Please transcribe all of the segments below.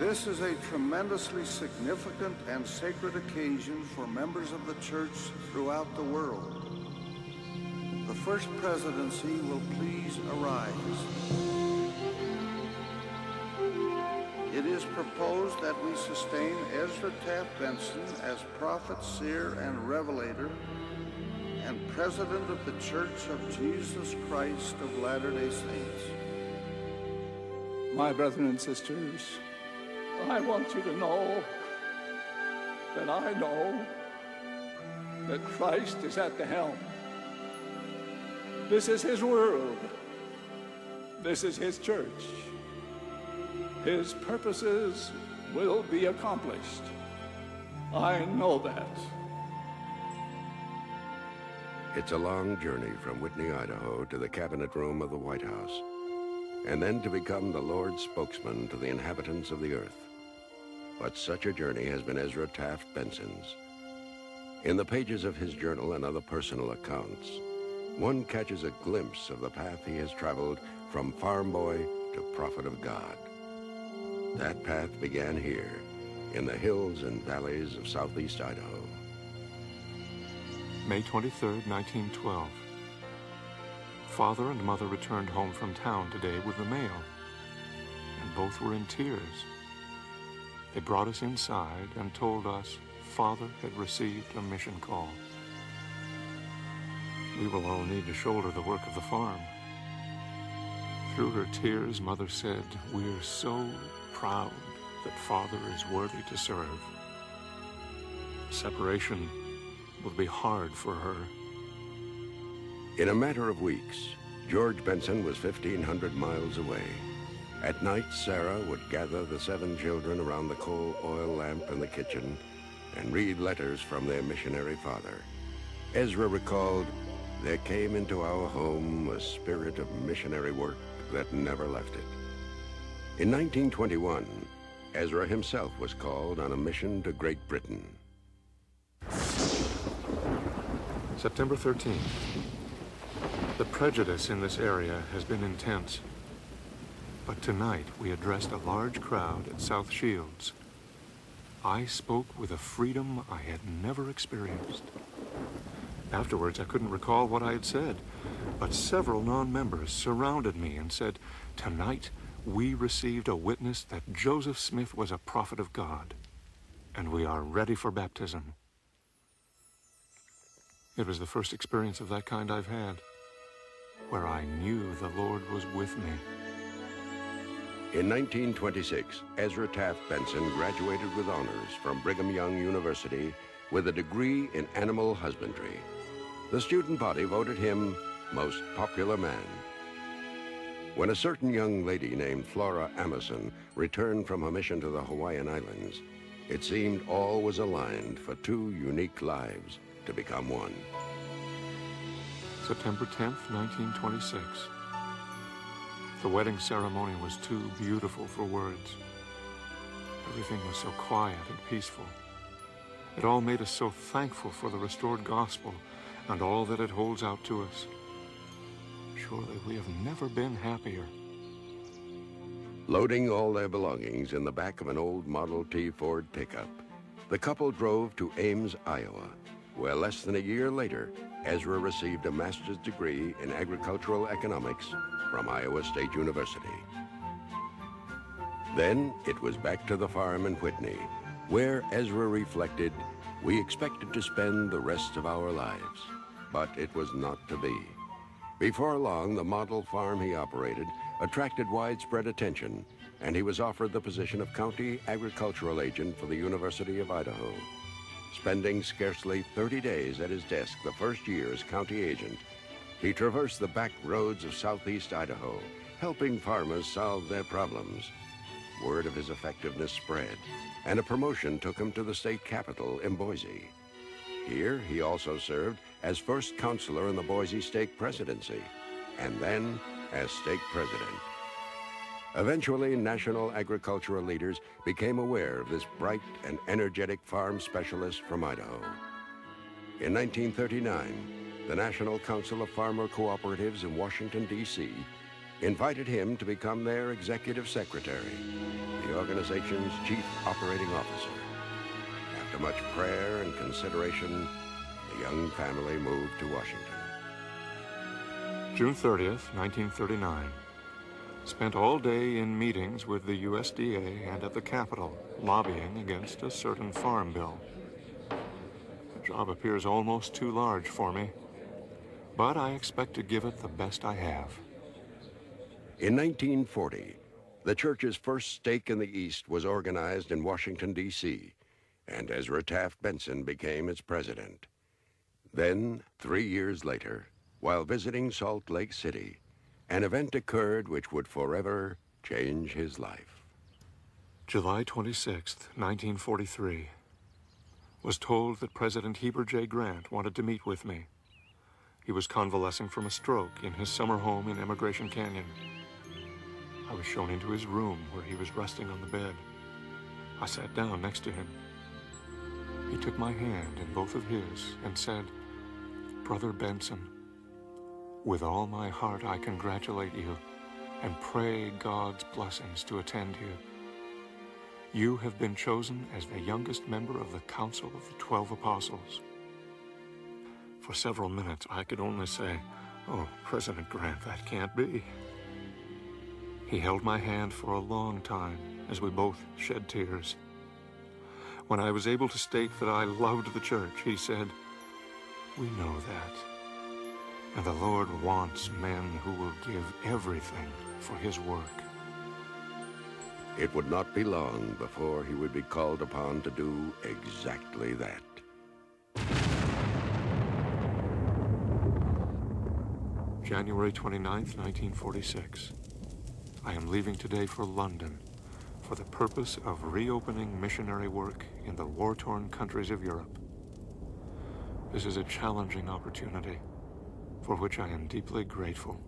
This is a tremendously significant and sacred occasion for members of the church throughout the world. The First Presidency will please arise. It is proposed that we sustain Ezra Taft Benson as prophet, seer, and revelator, and president of the Church of Jesus Christ of Latter-day Saints. My brethren and sisters, I want you to know that I know that Christ is at the helm. This is his world. This is his church. His purposes will be accomplished. I know that. It's a long journey from Whitney, Idaho to the Cabinet Room of the White House, and then to become the Lord's spokesman to the inhabitants of the earth. But such a journey has been Ezra Taft Benson's. In the pages of his journal and other personal accounts, one catches a glimpse of the path he has traveled from farm boy to prophet of God. That path began here, in the hills and valleys of southeast Idaho. May 23rd, 1912. Father and mother returned home from town today with the mail, and both were in tears. They brought us inside and told us Father had received a mission call. We will all need to shoulder the work of the farm. Through her tears, Mother said, "We're so proud that Father is worthy to serve." Separation will be hard for her. In a matter of weeks, George Benson was 1,500 miles away. At night, Sarah would gather the 7 children around the coal oil lamp in the kitchen and read letters from their missionary father. Ezra recalled, "There came into our home a spirit of missionary work that never left it." In 1921, Ezra himself was called on a mission to Great Britain. September 13th. The prejudice in this area has been intense. But tonight we addressed a large crowd at South Shields. I spoke with a freedom I had never experienced. Afterwards, I couldn't recall what I had said, but several non-members surrounded me and said, "Tonight we received a witness that Joseph Smith was a prophet of God, and we are ready for baptism." It was the first experience of that kind I've had, where I knew the Lord was with me. In 1926, Ezra Taft Benson graduated with honors from Brigham Young University with a degree in animal husbandry. The student body voted him most popular man. When a certain young lady named Flora Amussen returned from her mission to the Hawaiian Islands, it seemed all was aligned for 2 unique lives to become one. September 10th, 1926. The wedding ceremony was too beautiful for words. Everything was so quiet and peaceful. It all made us so thankful for the restored gospel and all that it holds out to us. Surely we have never been happier. Loading all their belongings in the back of an old Model T Ford pickup, the couple drove to Ames, Iowa, where less than a year later, Ezra received a master's degree in agricultural economics from Iowa State University. Then it was back to the farm in Whitney, where Ezra reflected, "We expected to spend the rest of our lives, but it was not to be." Before long, the model farm he operated attracted widespread attention, and he was offered the position of county agricultural agent for the University of Idaho. Spending scarcely 30 days at his desk the first year as county agent, he traversed the back roads of southeast Idaho, helping farmers solve their problems. Word of his effectiveness spread, and a promotion took him to the state capital in Boise. Here, he also served as first counselor in the Boise Stake Presidency, and then as stake president. Eventually, national agricultural leaders became aware of this bright and energetic farm specialist from Idaho. In 1939, the National Council of Farmer Cooperatives in Washington, D.C. invited him to become their executive secretary, the organization's chief operating officer. After much prayer and consideration, the Young family moved to Washington. June 30th, 1939. Spent all day in meetings with the USDA and at the Capitol, lobbying against a certain farm bill. The job appears almost too large for me, but I expect to give it the best I have. In 1940, the church's first stake in the East was organized in Washington, D.C., and Ezra Taft Benson became its president. Then, 3 years later, while visiting Salt Lake City, an event occurred which would forever change his life. July 26th, 1943. Was told that President Heber J. Grant wanted to meet with me. He was convalescing from a stroke in his summer home in Emigration Canyon. I was shown into his room where he was resting on the bed. I sat down next to him. He took my hand in both of his and said, "Brother Benson, with all my heart I congratulate you and pray God's blessings to attend you. You have been chosen as the youngest member of the Council of the 12 Apostles." For several minutes I could only say, "Oh, President Grant, that can't be." He held my hand for a long time as we both shed tears. When I was able to state that I loved the church, he said, "We know that, and the Lord wants men who will give everything for his work." It would not be long before he would be called upon to do exactly that. January 29th, 1946. I am leaving today for London for the purpose of reopening missionary work in the war-torn countries of Europe. This is a challenging opportunity, for which I am deeply grateful.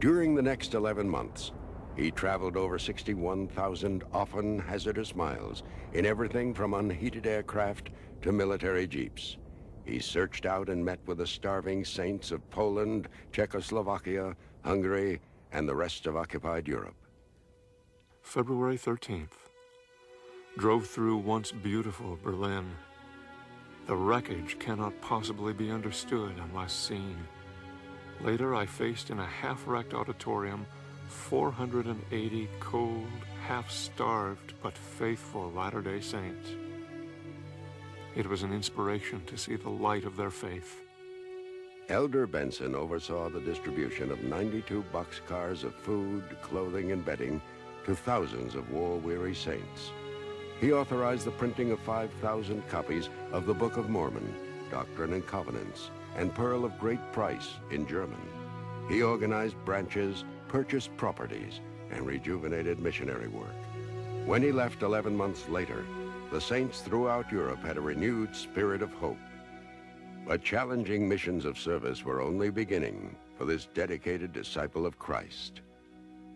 During the next 11 months, he traveled over 61,000 often hazardous miles in everything from unheated aircraft to military jeeps. He searched out and met with the starving saints of Poland, Czechoslovakia, Hungary, and the rest of occupied Europe. February 13th, drove through once beautiful Berlin. The wreckage cannot possibly be understood unless seen. Later, I faced in a half-wrecked auditorium 480 cold, half-starved, but faithful Latter-day Saints. It was an inspiration to see the light of their faith. Elder Benson oversaw the distribution of 92 boxcars of food, clothing, and bedding to thousands of war-weary saints. He authorized the printing of 5,000 copies of the Book of Mormon, Doctrine and Covenants, and Pearl of Great Price in German. He organized branches, purchased properties, and rejuvenated missionary work. When he left 11 months later, the saints throughout Europe had a renewed spirit of hope. But challenging missions of service were only beginning for this dedicated disciple of Christ.